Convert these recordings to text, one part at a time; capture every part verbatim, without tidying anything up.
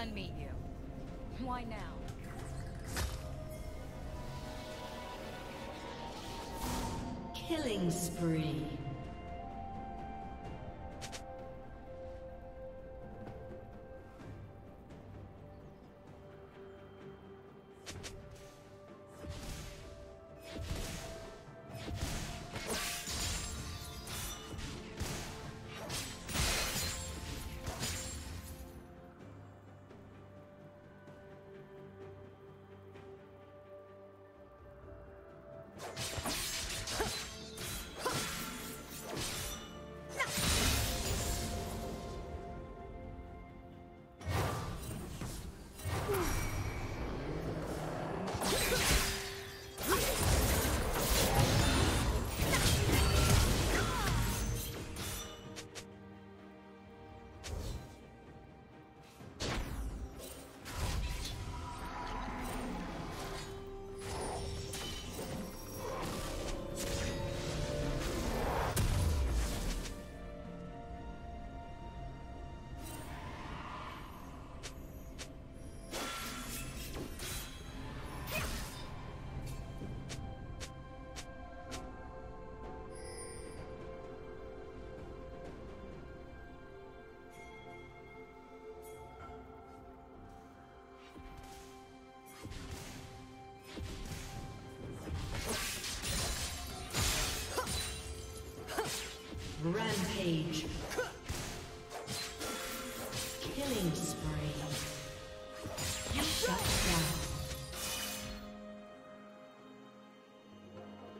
unmute you. Why now? Killing spree. Rampage. Killing spree. You shut down.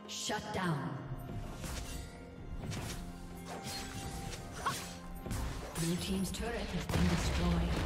Shut down. Blue team's turret has been destroyed.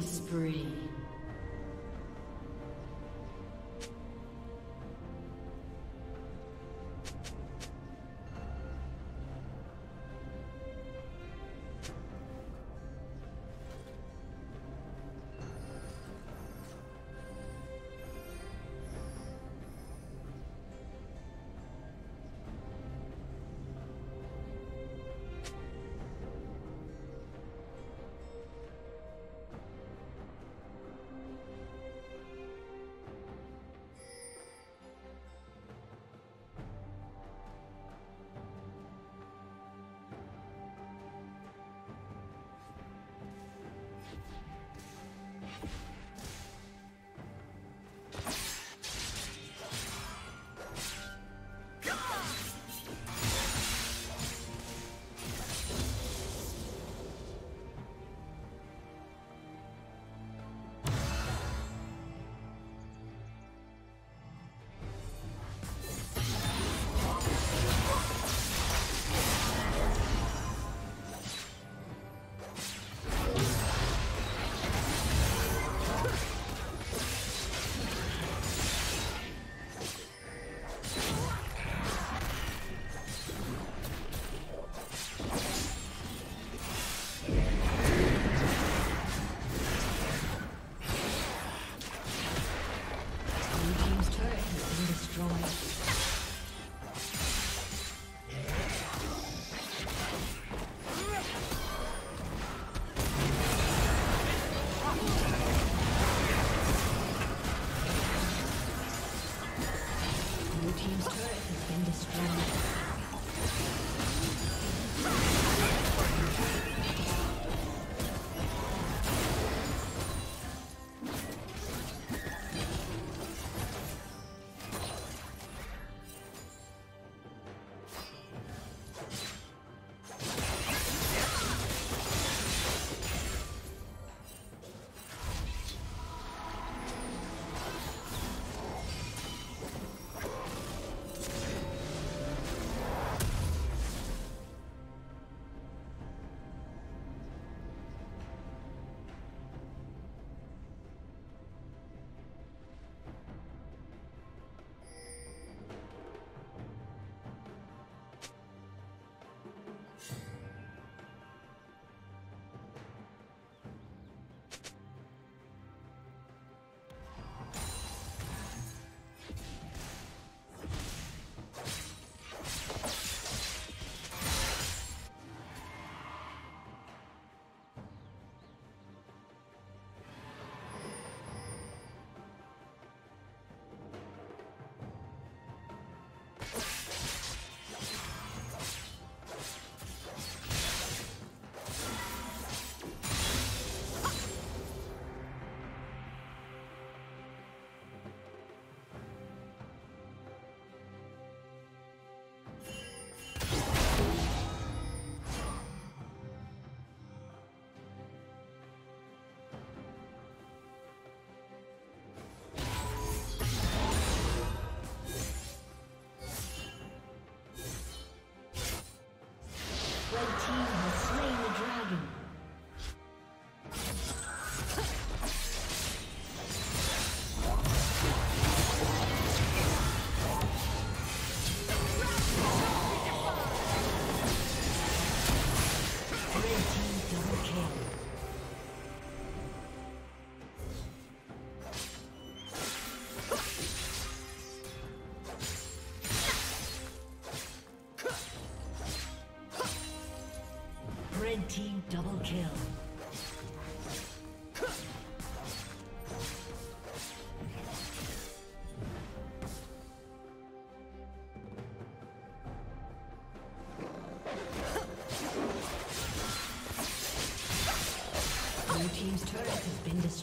Spree. Red team double kill.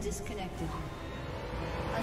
Disconnected. A